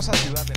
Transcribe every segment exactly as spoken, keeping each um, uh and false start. Vamos a ayudarle.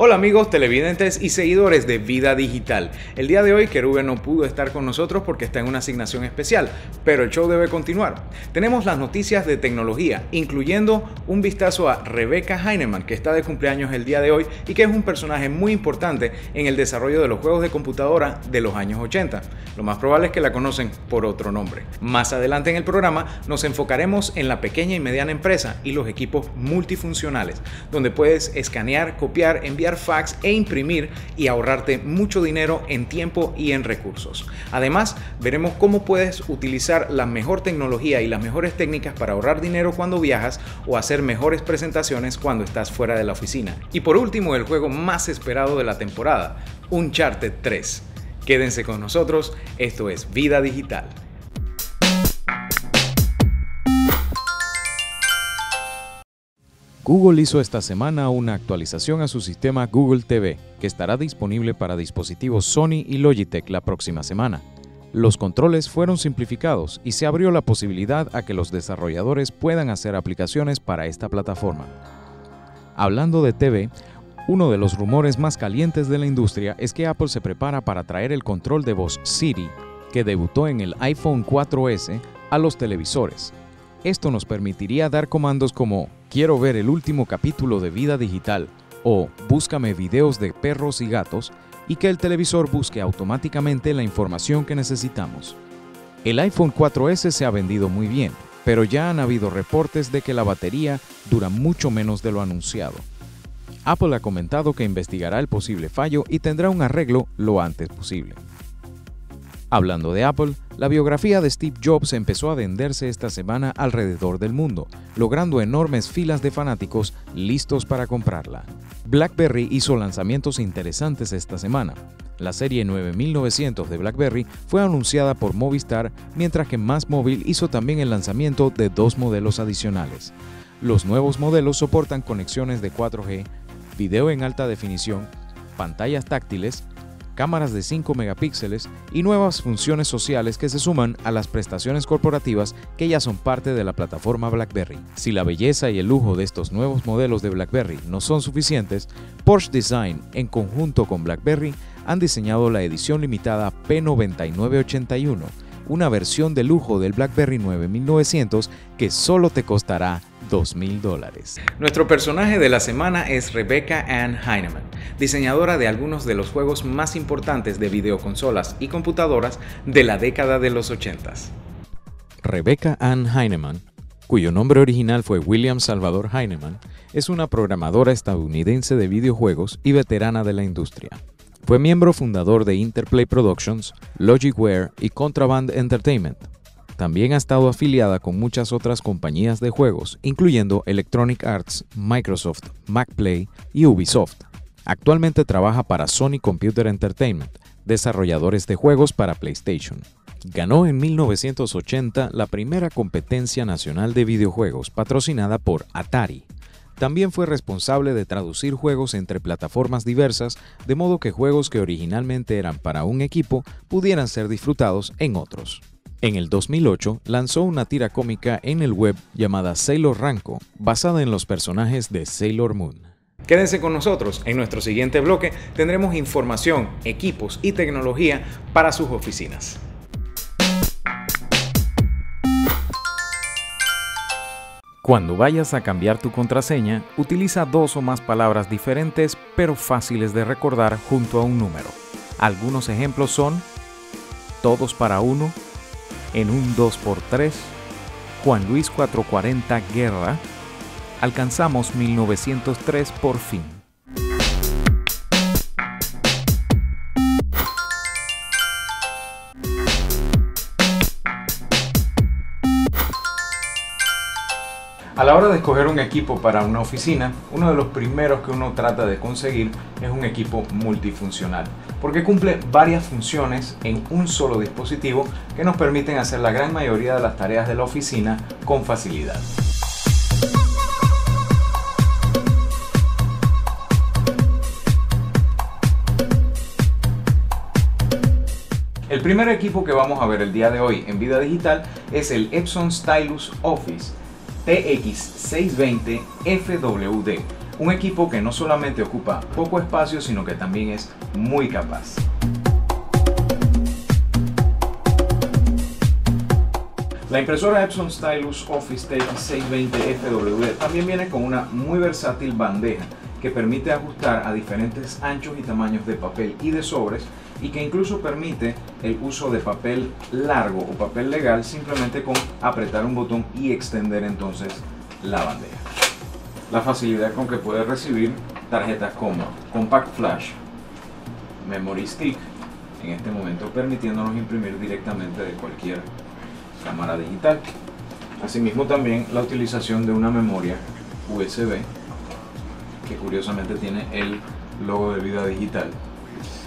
Hola amigos televidentes y seguidores de Vida Digital. El día de hoy Kerube no pudo estar con nosotros porque está en una asignación especial, pero el show debe continuar. Tenemos las noticias de tecnología, incluyendo un vistazo a Rebecca Heineman, que está de cumpleaños el día de hoy y que es un personaje muy importante en el desarrollo de los juegos de computadora de los años ochenta. Lo más probable es que la conocen por otro nombre. Más adelante en el programa nos enfocaremos en la pequeña y mediana empresa y los equipos multifuncionales, donde puedes escanear, copiar, enviar fax e imprimir y ahorrarte mucho dinero en tiempo y en recursos. Además, veremos cómo puedes utilizar la mejor tecnología y las mejores técnicas para ahorrar dinero cuando viajas o hacer mejores presentaciones cuando estás fuera de la oficina. Y por último, el juego más esperado de la temporada, Uncharted tres. Quédense con nosotros, esto es Vida Digital. Google hizo esta semana una actualización a su sistema Google T V, que estará disponible para dispositivos Sony y Logitech la próxima semana. Los controles fueron simplificados y se abrió la posibilidad a que los desarrolladores puedan hacer aplicaciones para esta plataforma. Hablando de T V, uno de los rumores más calientes de la industria es que Apple se prepara para traer el control de voz Siri, que debutó en el iPhone cuatro ese, a los televisores. Esto nos permitiría dar comandos como "Quiero ver el último capítulo de Vida Digital" o "Búscame videos de perros y gatos", y que el televisor busque automáticamente la información que necesitamos. El iPhone cuatro ese se ha vendido muy bien, pero ya han habido reportes de que la batería dura mucho menos de lo anunciado. Apple ha comentado que investigará el posible fallo y tendrá un arreglo lo antes posible. Hablando de Apple, la biografía de Steve Jobs empezó a venderse esta semana alrededor del mundo, logrando enormes filas de fanáticos listos para comprarla. BlackBerry hizo lanzamientos interesantes esta semana. La serie nueve mil novecientos de BlackBerry fue anunciada por Movistar, mientras que Más Móvil hizo también el lanzamiento de dos modelos adicionales. Los nuevos modelos soportan conexiones de cuatro G, video en alta definición, pantallas táctiles, cámaras de cinco megapíxeles y nuevas funciones sociales que se suman a las prestaciones corporativas que ya son parte de la plataforma BlackBerry. Si la belleza y el lujo de estos nuevos modelos de BlackBerry no son suficientes, Porsche Design, en conjunto con BlackBerry, han diseñado la edición limitada P nueve nueve ocho uno, una versión de lujo del BlackBerry nueve mil novecientos que solo te costará dos mil dólares. Nuestro personaje de la semana es Rebecca Ann Heineman, diseñadora de algunos de los juegos más importantes de videoconsolas y computadoras de la década de los ochentas. Rebecca Ann Heineman, cuyo nombre original fue William Salvador Heineman, es una programadora estadounidense de videojuegos y veterana de la industria. Fue miembro fundador de Interplay Productions, Logicware y Contraband Entertainment. También ha estado afiliada con muchas otras compañías de juegos, incluyendo Electronic Arts, Microsoft, MacPlay y Ubisoft. Actualmente trabaja para Sony Computer Entertainment, desarrolladores de juegos para PlayStation. Ganó en mil novecientos ochenta la primera competencia nacional de videojuegos, patrocinada por Atari. También fue responsable de traducir juegos entre plataformas diversas, de modo que juegos que originalmente eran para un equipo pudieran ser disfrutados en otros. En el dos mil ocho lanzó una tira cómica en el web llamada Sailor Ranco, basada en los personajes de Sailor Moon. Quédense con nosotros, en nuestro siguiente bloque tendremos información, equipos y tecnología para sus oficinas. Cuando vayas a cambiar tu contraseña, utiliza dos o más palabras diferentes pero fáciles de recordar junto a un número. Algunos ejemplos son: todos para uno, en un dos por tres, Juan Luis cuatrocientos cuarenta Guerra, alcanzamos mil novecientos tres por fin. A la hora de escoger un equipo para una oficina, uno de los primeros que uno trata de conseguir es un equipo multifuncional, porque cumple varias funciones en un solo dispositivo que nos permiten hacer la gran mayoría de las tareas de la oficina con facilidad. El primer equipo que vamos a ver el día de hoy en Vida Digital es el Epson Stylus Office T X seis dos cero F W D, un equipo que no solamente ocupa poco espacio, sino que también es muy capaz. La impresora Epson Stylus Office T X seis dos cero F W D también viene con una muy versátil bandeja que permite ajustar a diferentes anchos y tamaños de papel y de sobres, y que incluso permite el uso de papel largo o papel legal simplemente con apretar un botón y extender entonces la bandeja. La facilidad con que puede recibir tarjetas como Compact Flash, Memory Stick, en este momento permitiéndonos imprimir directamente de cualquier cámara digital. Asimismo también la utilización de una memoria U S B que curiosamente tiene el logo de Vida Digital.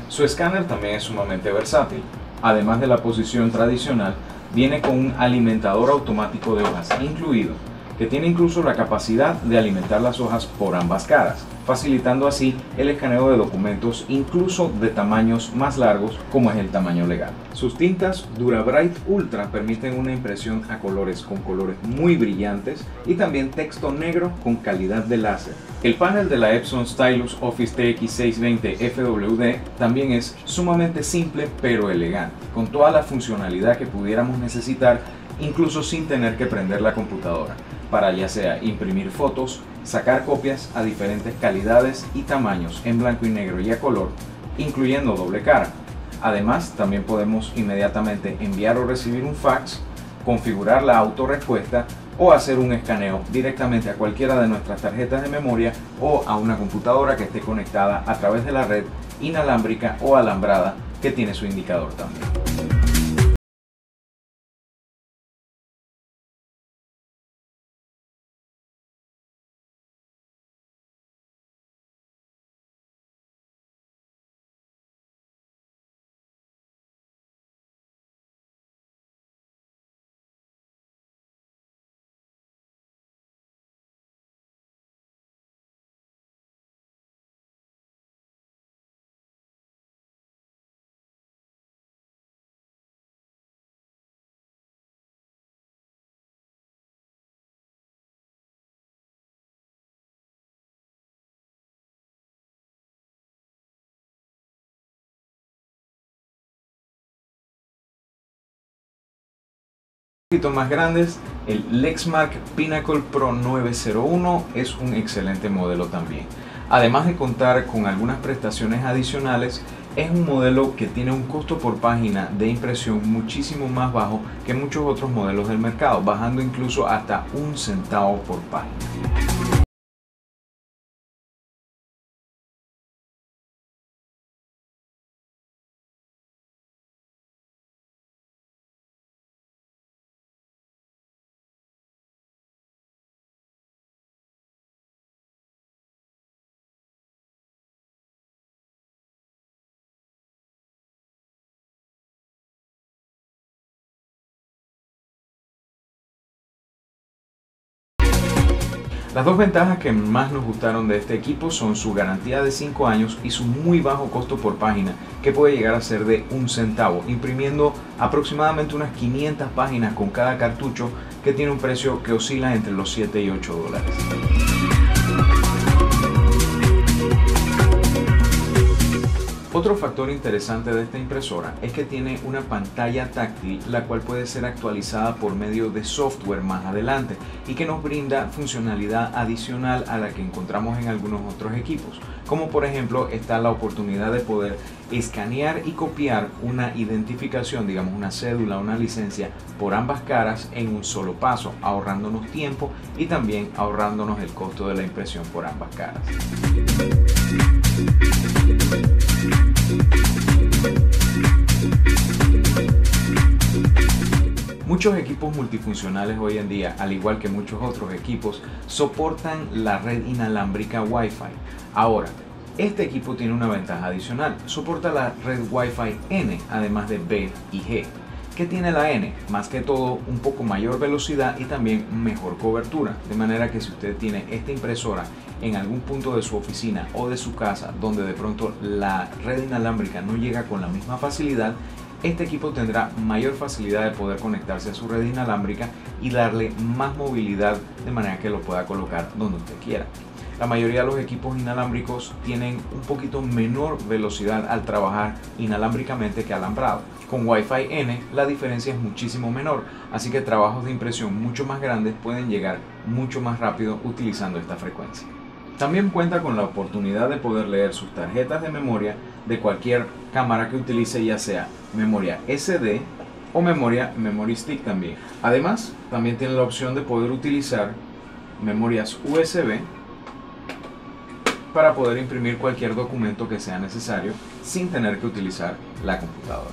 Su escáner también es sumamente versátil. Además de la posición tradicional, viene con un alimentador automático de hojas incluido, que tiene incluso la capacidad de alimentar las hojas por ambas caras, facilitando así el escaneo de documentos incluso de tamaños más largos como es el tamaño legal. Sus tintas DuraBright Ultra permiten una impresión a colores con colores muy brillantes y también texto negro con calidad de láser. El panel de la Epson Stylus Office T X seis dos cero F W D también es sumamente simple pero elegante, con toda la funcionalidad que pudiéramos necesitar incluso sin tener que prender la computadora, para ya sea imprimir fotos, sacar copias a diferentes calidades y tamaños en blanco y negro y a color, incluyendo doble cara. Además, también podemos inmediatamente enviar o recibir un fax, configurar la autorrespuesta o hacer un escaneo directamente a cualquiera de nuestras tarjetas de memoria o a una computadora que esté conectada a través de la red inalámbrica o alambrada que tiene su indicador también. Más grandes, el Lexmark Pinnacle Pro nueve cero uno es un excelente modelo también. Además de contar con algunas prestaciones adicionales, es un modelo que tiene un costo por página de impresión muchísimo más bajo que muchos otros modelos del mercado, bajando incluso hasta un centavo por página. Las dos ventajas que más nos gustaron de este equipo son su garantía de cinco años y su muy bajo costo por página, que puede llegar a ser de un centavo, imprimiendo aproximadamente unas quinientas páginas con cada cartucho, que tiene un precio que oscila entre los siete y ocho dólares. Otro factor interesante de esta impresora es que tiene una pantalla táctil, la cual puede ser actualizada por medio de software más adelante y que nos brinda funcionalidad adicional a la que encontramos en algunos otros equipos, como por ejemplo está la oportunidad de poder escanear y copiar una identificación, digamos una cédula o una licencia, por ambas caras en un solo paso, ahorrándonos tiempo y también ahorrándonos el costo de la impresión por ambas caras. Muchos equipos multifuncionales hoy en día, al igual que muchos otros equipos, soportan la red inalámbrica Wi-Fi. Ahora, este equipo tiene una ventaja adicional, soporta la red Wi-Fi N, además de B y G. ¿Qué tiene la N? Más que todo, un poco mayor velocidad y también mejor cobertura, de manera que si usted tiene esta impresora en algún punto de su oficina o de su casa, donde de pronto la red inalámbrica no llega con la misma facilidad, este equipo tendrá mayor facilidad de poder conectarse a su red inalámbrica y darle más movilidad, de manera que lo pueda colocar donde usted quiera. La mayoría de los equipos inalámbricos tienen un poquito menor velocidad al trabajar inalámbricamente que alambrado. Con Wi-Fi N la diferencia es muchísimo menor, así que trabajos de impresión mucho más grandes pueden llegar mucho más rápido utilizando esta frecuencia. También cuenta con la oportunidad de poder leer sus tarjetas de memoria de cualquier cámara que utilice, ya sea memoria ese de o memoria Memory Stick también. Además, también tiene la opción de poder utilizar memorias U S B para poder imprimir cualquier documento que sea necesario sin tener que utilizar la computadora.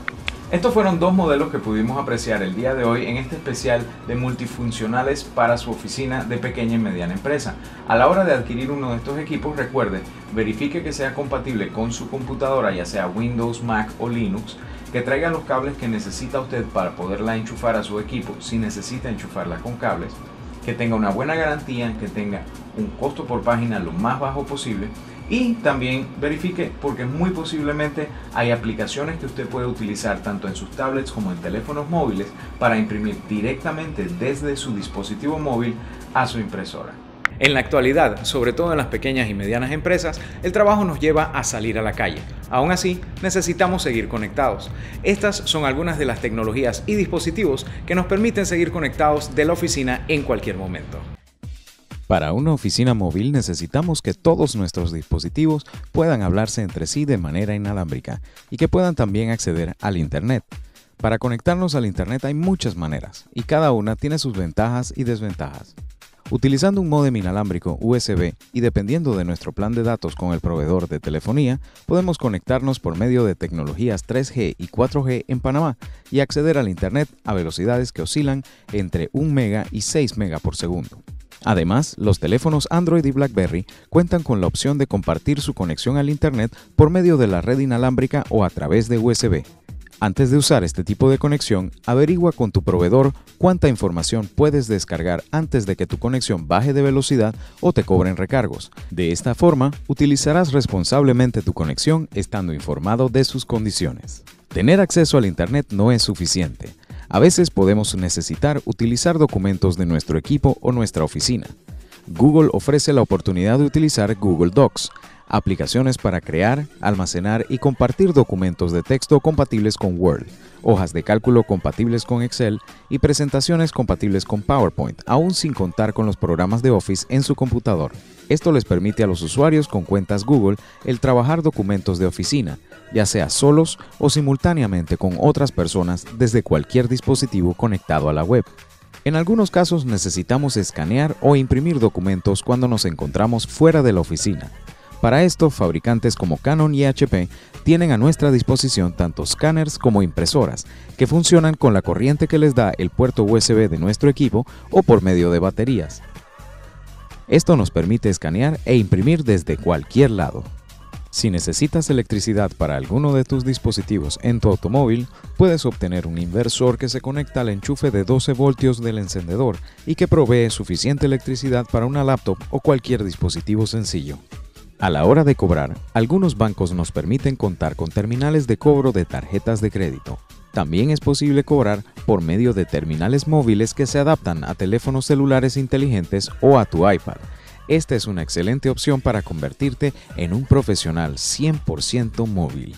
Estos fueron dos modelos que pudimos apreciar el día de hoy en este especial de multifuncionales para su oficina de pequeña y mediana empresa. A la hora de adquirir uno de estos equipos, recuerde, verifique que sea compatible con su computadora, ya sea Windows, Mac o Linux, que traiga los cables que necesita usted para poderla enchufar a su equipo si necesita enchufarla con cables, que tenga una buena garantía, que tenga un costo por página lo más bajo posible. Y también verifique, porque muy posiblemente hay aplicaciones que usted puede utilizar tanto en sus tablets como en teléfonos móviles para imprimir directamente desde su dispositivo móvil a su impresora. En la actualidad, sobre todo en las pequeñas y medianas empresas, el trabajo nos lleva a salir a la calle. Aún así, necesitamos seguir conectados. Estas son algunas de las tecnologías y dispositivos que nos permiten seguir conectados de la oficina en cualquier momento. Para una oficina móvil necesitamos que todos nuestros dispositivos puedan hablarse entre sí de manera inalámbrica y que puedan también acceder al Internet. Para conectarnos al Internet hay muchas maneras y cada una tiene sus ventajas y desventajas. Utilizando un módem inalámbrico U S B y dependiendo de nuestro plan de datos con el proveedor de telefonía, podemos conectarnos por medio de tecnologías tres G y cuatro G en Panamá y acceder al Internet a velocidades que oscilan entre un mega y seis megas por segundo. Además, los teléfonos Android y BlackBerry cuentan con la opción de compartir su conexión al Internet por medio de la red inalámbrica o a través de U S B. Antes de usar este tipo de conexión, averigua con tu proveedor cuánta información puedes descargar antes de que tu conexión baje de velocidad o te cobren recargos. De esta forma, utilizarás responsablemente tu conexión estando informado de sus condiciones. Tener acceso al Internet no es suficiente. A veces podemos necesitar utilizar documentos de nuestro equipo o nuestra oficina. Google ofrece la oportunidad de utilizar Google Docs, aplicaciones para crear, almacenar y compartir documentos de texto compatibles con Word, hojas de cálculo compatibles con Excel y presentaciones compatibles con PowerPoint, aún sin contar con los programas de Office en su computador. Esto les permite a los usuarios con cuentas Google el trabajar documentos de oficina, ya sea solos o simultáneamente con otras personas desde cualquier dispositivo conectado a la web. En algunos casos necesitamos escanear o imprimir documentos cuando nos encontramos fuera de la oficina. Para esto, fabricantes como Canon y H P tienen a nuestra disposición tanto escáneres como impresoras, que funcionan con la corriente que les da el puerto U S B de nuestro equipo o por medio de baterías. Esto nos permite escanear e imprimir desde cualquier lado. Si necesitas electricidad para alguno de tus dispositivos en tu automóvil, puedes obtener un inversor que se conecta al enchufe de doce voltios del encendedor y que provee suficiente electricidad para una laptop o cualquier dispositivo sencillo. A la hora de cobrar, algunos bancos nos permiten contar con terminales de cobro de tarjetas de crédito. También es posible cobrar por medio de terminales móviles que se adaptan a teléfonos celulares inteligentes o a tu iPad. Esta es una excelente opción para convertirte en un profesional cien por ciento móvil.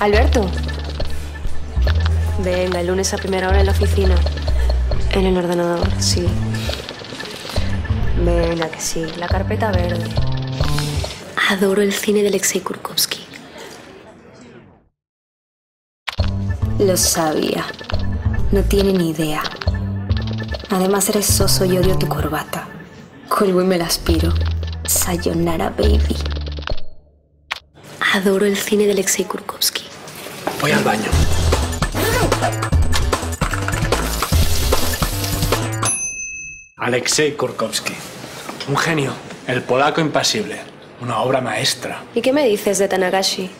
Alberto, venga, el lunes a primera hora en la oficina. En el ordenador, sí. Venga, que sí, la carpeta verde. Adoro el cine de Alexei Kurkowski. Lo sabía. No tiene ni idea. Además eres soso y odio tu corbata. Colgo y me la aspiro. Sayonara, baby. Adoro el cine de Alexei Kurkowski. Voy al baño. Alexei Kurkowski. Un genio. El polaco impasible. Una obra maestra. ¿Y qué me dices de Tanagashi?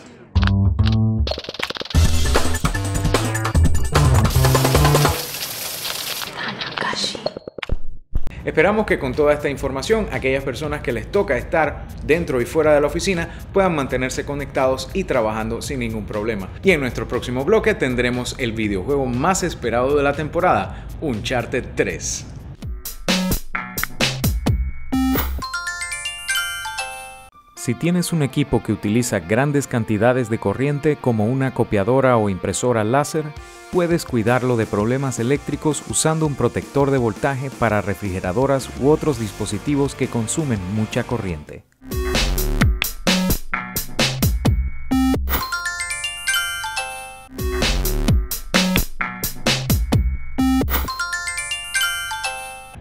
Esperamos que con toda esta información, aquellas personas que les toca estar dentro y fuera de la oficina puedan mantenerse conectados y trabajando sin ningún problema. Y en nuestro próximo bloque tendremos el videojuego más esperado de la temporada, Uncharted tres. Si tienes un equipo que utiliza grandes cantidades de corriente como una copiadora o impresora láser, puedes cuidarlo de problemas eléctricos usando un protector de voltaje para refrigeradoras u otros dispositivos que consumen mucha corriente.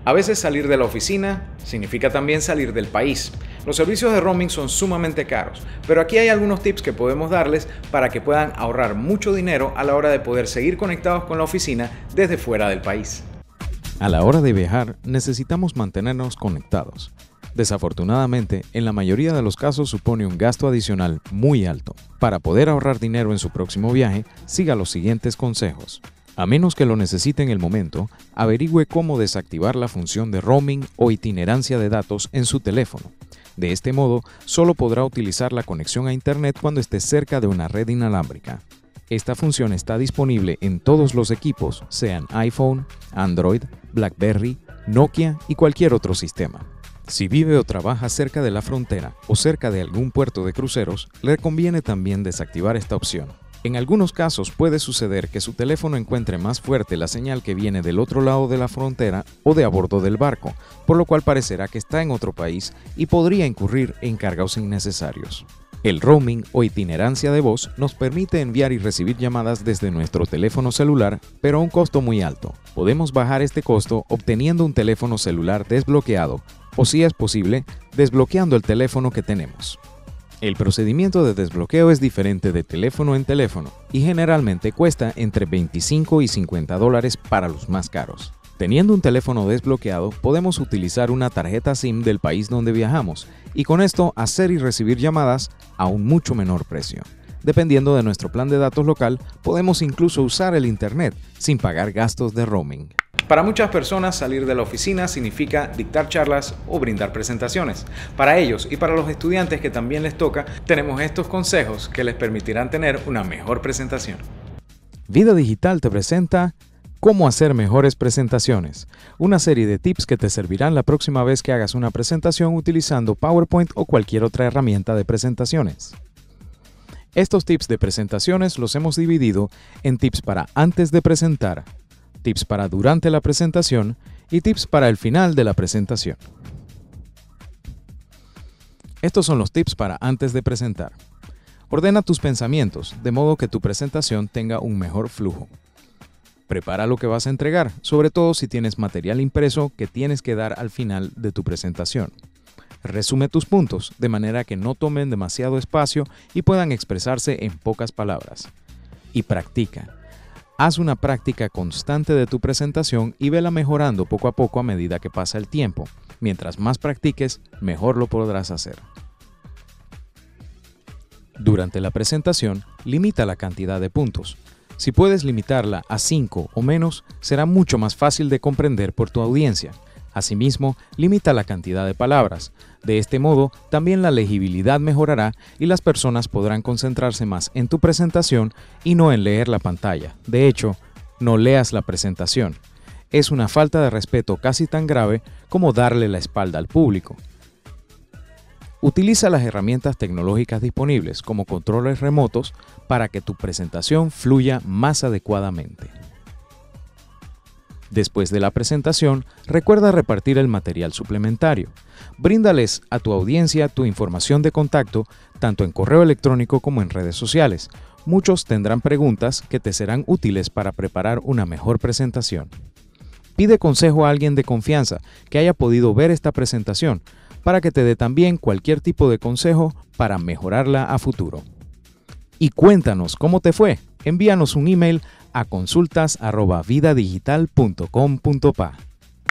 A veces salir de la oficina significa también salir del país. Los servicios de roaming son sumamente caros, pero aquí hay algunos tips que podemos darles para que puedan ahorrar mucho dinero a la hora de poder seguir conectados con la oficina desde fuera del país. A la hora de viajar, necesitamos mantenernos conectados. Desafortunadamente, en la mayoría de los casos supone un gasto adicional muy alto. Para poder ahorrar dinero en su próximo viaje, siga los siguientes consejos. A menos que lo necesite en el momento, averigüe cómo desactivar la función de roaming o itinerancia de datos en su teléfono. De este modo, solo podrá utilizar la conexión a Internet cuando esté cerca de una red inalámbrica. Esta función está disponible en todos los equipos, sean iPhone, Android, BlackBerry, Nokia y cualquier otro sistema. Si vive o trabaja cerca de la frontera o cerca de algún puerto de cruceros, le conviene también desactivar esta opción. En algunos casos puede suceder que su teléfono encuentre más fuerte la señal que viene del otro lado de la frontera o de a bordo del barco, por lo cual parecerá que está en otro país y podría incurrir en cargos innecesarios. El roaming o itinerancia de voz nos permite enviar y recibir llamadas desde nuestro teléfono celular, pero a un costo muy alto. Podemos bajar este costo obteniendo un teléfono celular desbloqueado, o si es posible, desbloqueando el teléfono que tenemos. El procedimiento de desbloqueo es diferente de teléfono en teléfono y generalmente cuesta entre veinticinco y cincuenta dólares para los más caros. Teniendo un teléfono desbloqueado, podemos utilizar una tarjeta SIM del país donde viajamos y con esto hacer y recibir llamadas a un mucho menor precio. Dependiendo de nuestro plan de datos local, podemos incluso usar el Internet sin pagar gastos de roaming. Para muchas personas, salir de la oficina significa dictar charlas o brindar presentaciones. Para ellos y para los estudiantes que también les toca, tenemos estos consejos que les permitirán tener una mejor presentación. Vida Digital te presenta Cómo hacer mejores presentaciones, una serie de tips que te servirán la próxima vez que hagas una presentación utilizando PowerPoint o cualquier otra herramienta de presentaciones. Estos tips de presentaciones los hemos dividido en tips para antes de presentar, tips para durante la presentación y tips para el final de la presentación. Estos son los tips para antes de presentar. Ordena tus pensamientos, de modo que tu presentación tenga un mejor flujo. Prepara lo que vas a entregar, sobre todo si tienes material impreso que tienes que dar al final de tu presentación. Resume tus puntos, de manera que no tomen demasiado espacio y puedan expresarse en pocas palabras. Y practica. Haz una práctica constante de tu presentación y vela mejorando poco a poco a medida que pasa el tiempo. Mientras más practiques, mejor lo podrás hacer. Durante la presentación, limita la cantidad de puntos. Si puedes limitarla a cinco o menos, será mucho más fácil de comprender por tu audiencia. Asimismo, limita la cantidad de palabras. De este modo, también la legibilidad mejorará y las personas podrán concentrarse más en tu presentación y no en leer la pantalla. De hecho, no leas la presentación. Es una falta de respeto casi tan grave como darle la espalda al público. Utiliza las herramientas tecnológicas disponibles como controles remotos para que tu presentación fluya más adecuadamente. Después de la presentación, recuerda repartir el material suplementario. Bríndales a tu audiencia tu información de contacto, tanto en correo electrónico como en redes sociales. Muchos tendrán preguntas que te serán útiles para preparar una mejor presentación. Pide consejo a alguien de confianza que haya podido ver esta presentación, para que te dé también cualquier tipo de consejo para mejorarla a futuro. y cuéntanos cómo te fue. Envíanos un email a consultas arroba vida digital punto com punto pa.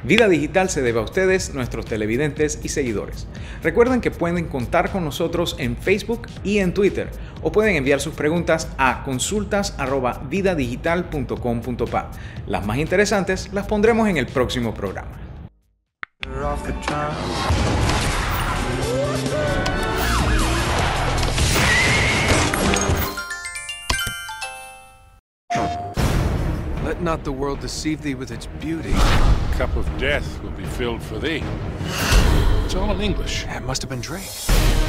Vida Digital se debe a ustedes, nuestros televidentes y seguidores. Recuerden que pueden contar con nosotros en Facebook y en Twitter, o pueden enviar sus preguntas a consultas arroba vida digital punto com punto pa. Las más interesantes las pondremos en el próximo programa. Let not the world deceive thee with its beauty. A cup of death will be filled for thee. It's all in English. That must have been Drake.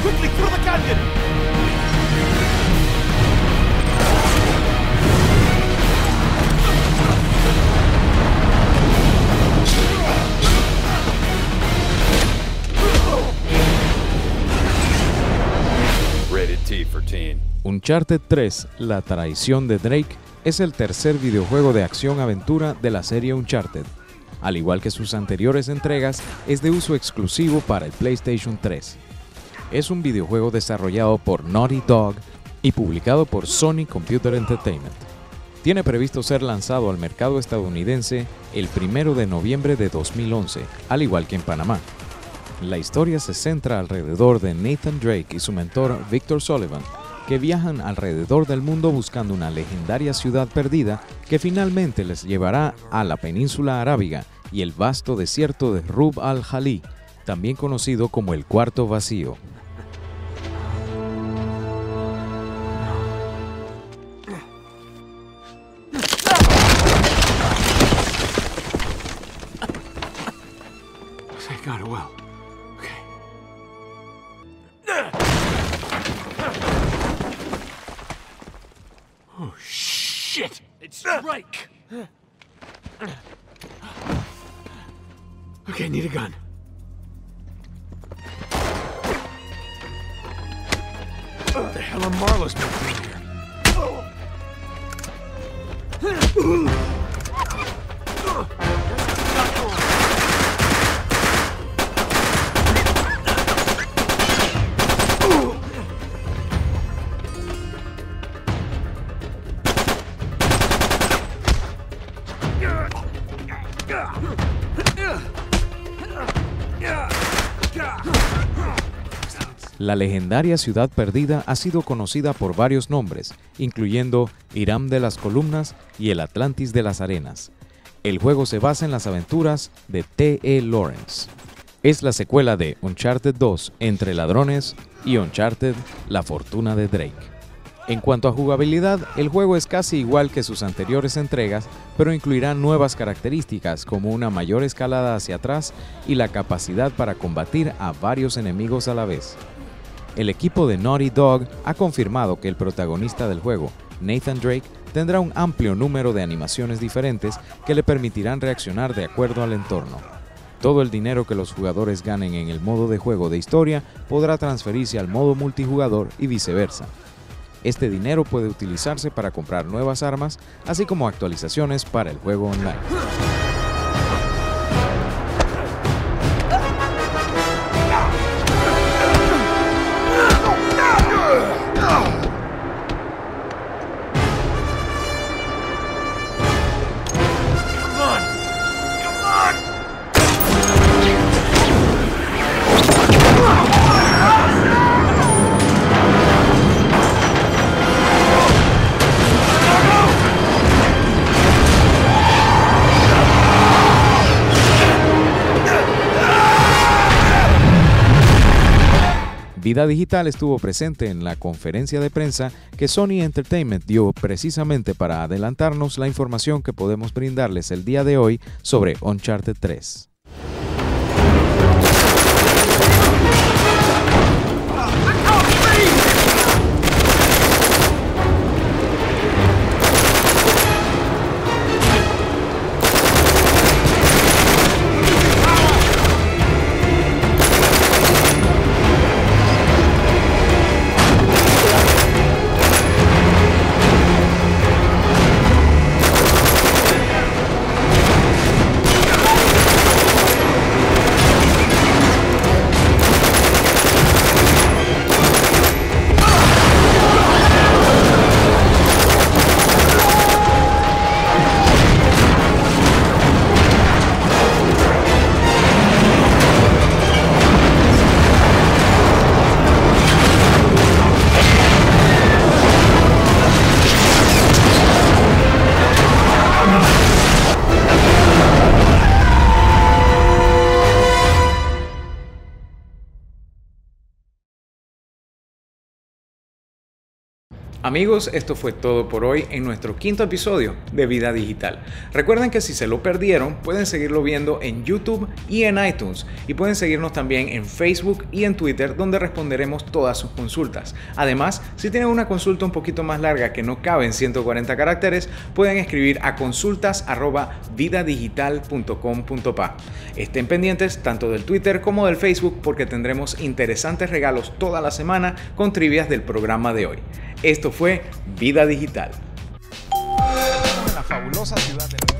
Quickly through the canyon! Rated T for teen. Uncharted tres, La traición de Drake, es el tercer videojuego de acción-aventura de la serie Uncharted. Al igual que sus anteriores entregas, es de uso exclusivo para el PlayStation tres. Es un videojuego desarrollado por Naughty Dog y publicado por Sony Computer Entertainment. Tiene previsto ser lanzado al mercado estadounidense el primero de noviembre de dos mil once, al igual que en Panamá. La historia se centra alrededor de Nathan Drake y su mentor Victor Sullivan, que viajan alrededor del mundo buscando una legendaria ciudad perdida que finalmente les llevará a la península arábiga y el vasto desierto de Rub al-Jalí, también conocido como el Cuarto Vacío. Okay, need a gun. What the hell are Marlowe's doing here? La legendaria ciudad perdida ha sido conocida por varios nombres, incluyendo Hiram de las Columnas y el Atlantis de las Arenas. El juego se basa en las aventuras de T E Lawrence. Es la secuela de Uncharted dos, Entre Ladrones, y Uncharted, La Fortuna de Drake. En cuanto a jugabilidad, el juego es casi igual que sus anteriores entregas, pero incluirá nuevas características como una mayor escalada hacia atrás y la capacidad para combatir a varios enemigos a la vez. El equipo de Naughty Dog ha confirmado que el protagonista del juego, Nathan Drake, tendrá un amplio número de animaciones diferentes que le permitirán reaccionar de acuerdo al entorno. Todo el dinero que los jugadores ganen en el modo de juego de historia podrá transferirse al modo multijugador y viceversa. Este dinero puede utilizarse para comprar nuevas armas, así como actualizaciones para el juego online. Vida Digital estuvo presente en la conferencia de prensa que Sony Entertainment dio precisamente para adelantarnos la información que podemos brindarles el día de hoy sobre Uncharted tres. Amigos, esto fue todo por hoy en nuestro quinto episodio de Vida Digital. Recuerden que si se lo perdieron, pueden seguirlo viendo en YouTube y en iTunes, y pueden seguirnos también en Facebook y en Twitter, donde responderemos todas sus consultas. Además, si tienen una consulta un poquito más larga que no cabe en ciento cuarenta caracteres, pueden escribir a consultas arroba vida digital punto com punto pa. Estén pendientes tanto del Twitter como del Facebook, porque tendremos interesantes regalos toda la semana con trivias del programa de hoy. Esto fue Vida Digital. En la fabulosa ciudad de